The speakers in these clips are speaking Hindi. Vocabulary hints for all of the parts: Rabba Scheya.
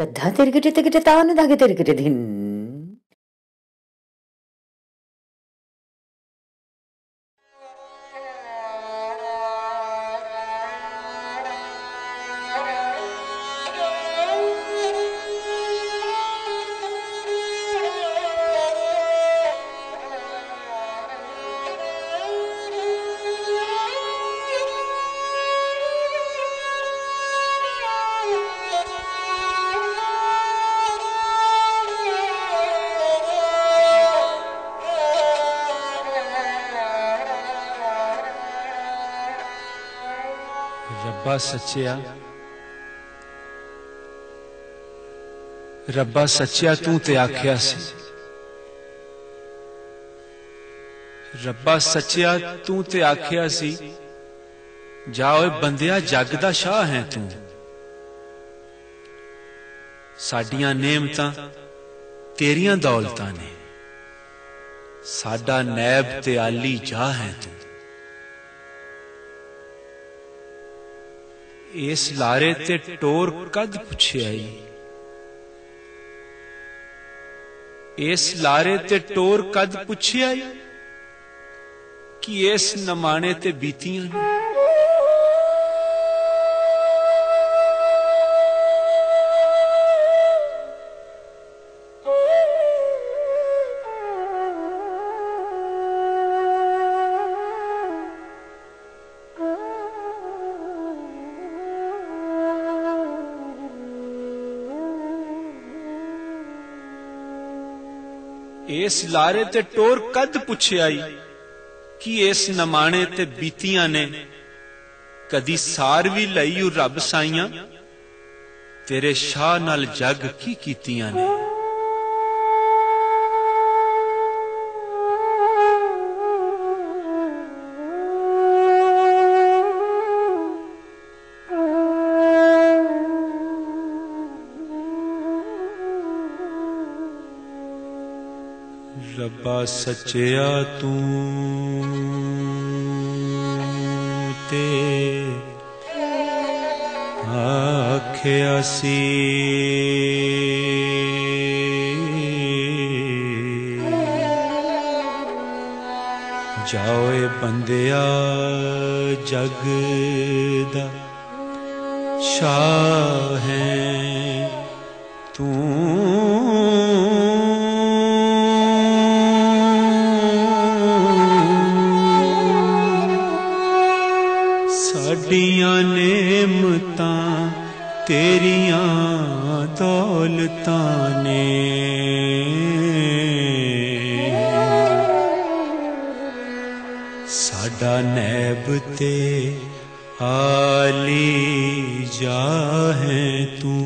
गधा तिरकिटे तान धागे तिरकिटे धिन। रब्बा सचिया तू ते आख्या सी, रब्बा सचिया तू ते आख्या सी, जाओ बंदिया जग दा शाह है तू। साडियां नेमतां तेरियां दौलतां ने, साडा नैब ते आली जा है तू। इस लारे ते टोर कद पुछे आई, इस लारे ते टोर कद पुछे आई कि इस नमाने ते बीतियां ने। इस लारे ते टोर कद पुछे आई कि इस नमाने ते बीतियां ने। कदी सार भी लई ओ रब साईयां, तेरे शाह नाल जग की कीतियां ने। रब्बा सचिया तू ते आख्या सी, जाओ बंदिया जग दा शाह है तू। साडियां नेमतां तेरियां दौलतां ने, साडा नैब ते आली जा है तू।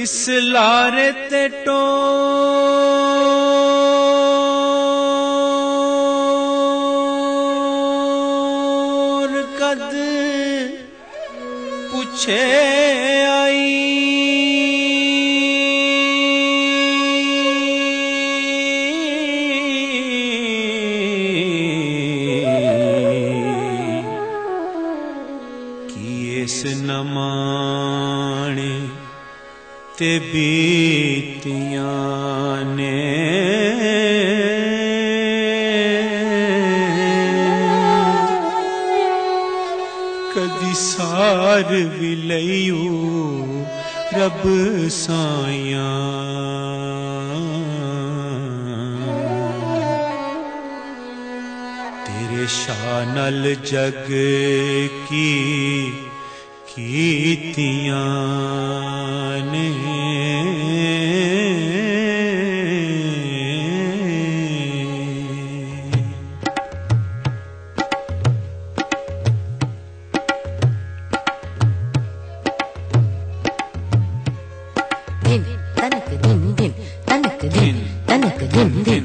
इस लारे ते टोर कद पुछे आई, कि इस नमाने ते बीतियां ने। कदी सार भी लईओ रब साईया, तेरे शाह नाल जग की कीतियां ने। दिन तनक दिन दिन तनक दिन तनक दिन दिन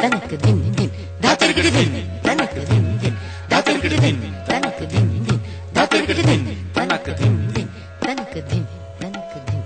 तनक दिन तनक दिन दिन दातर के दिन तनक दिन दिन दातर के दिन तनक दिन दिन दातर के दिन तनक दिन दिन तनक दिन तनक दिन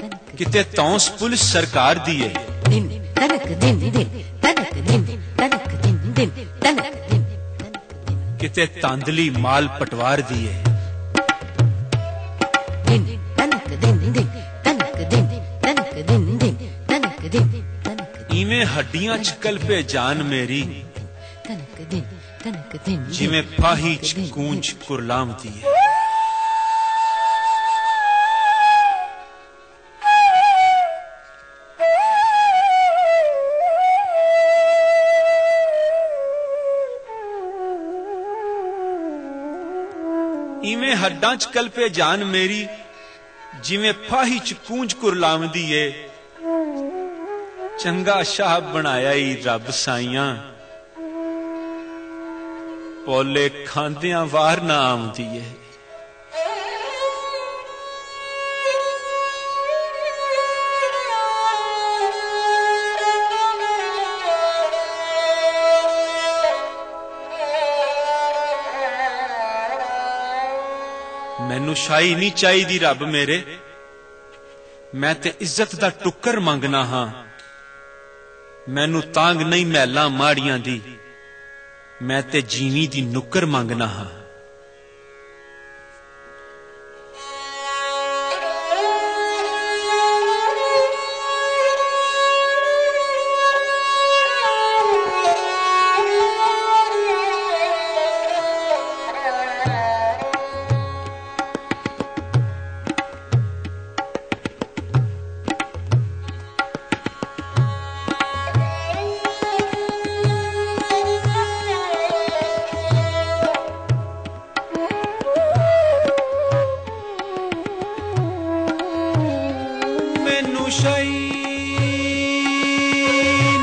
दिन किते तौंस पुलिस सरकार दी है। दिन तनक दिन दिन तनक ते तांदली माल पटवार दिए। इवें हड्डियां चकल पे जान मेरी, जिमें पाही गूंज कुरलाम दिए। इवें हड्डां च कल्पे जान मेरी, जिमें फाही च कूंज कुरलामदी ए। चंगा शाह बनाया ई रब साइयां, पौले खांदियां वार ना आमदी ए। मैनू शाही नहीं चाहिदी रब मेरे, मैं ते इज्जत दा टुक्कर मंगना हां। मैनू तांग नहीं मैला माड़ियां दी, मैं ते जीवी दी नुक्कर मंगना हां।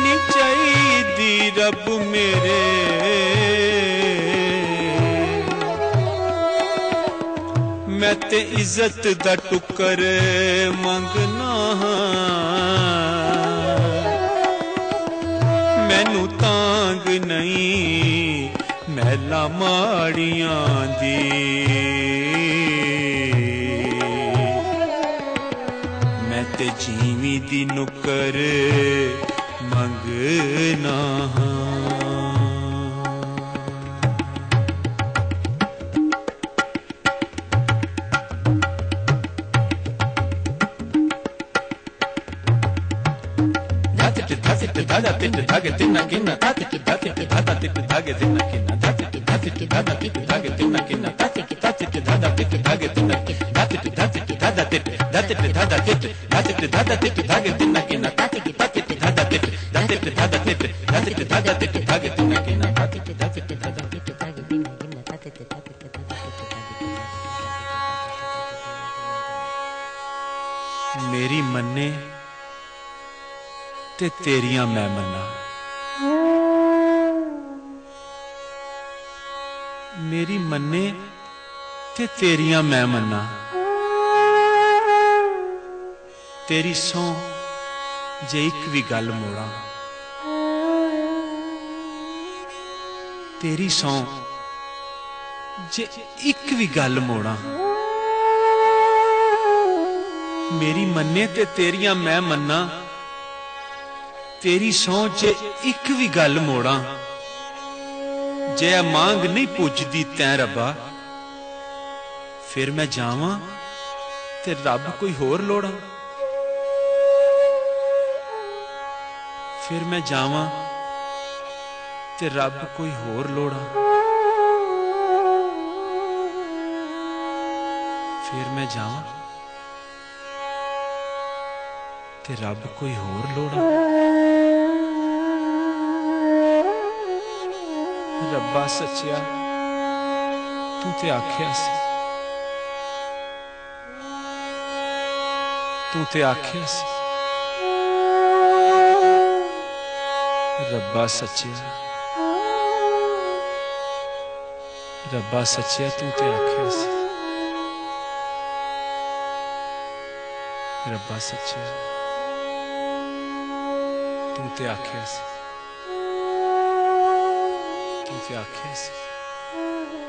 नहीं चाहिए रब मेरे, मैं ते इज्जत दा टुकर मंगना हां। मैनू तांग नहीं मैला माड़ियां दी, ते जीवी दी नुक्कर मंगना हां। मेरी मन्ने ते तेरियां मैं मन्ना, मेरी मन्ने ते तेरियां मैं मन्ना। तेरी सौ जे एक भी गल मोड़ा, तेरी सौ जे एक भी गल मोड़ा। मेरी मन्ने ते तेरियां मैं मन्ना, तेरी सौ जे एक भी गल मोड़ा। जे मांग नहीं पूजदी तैं रब्बा, फिर मैं जावां ते रब कोई होर लोड़ा। फिर मैं जावां ते रब कोई होर लोड़ा। फिर मैं जावां ते रब कोई होर लोड़ा। रब्बा सच्चिया तू ते आख्या सी, तू ते आख्या सी। रब्बा सच्चिया, रब्बा सच्चिया तू ते आख्या सी। रब्बा सच्चिया तू ते आख्या सी, तू ते आख्या सी।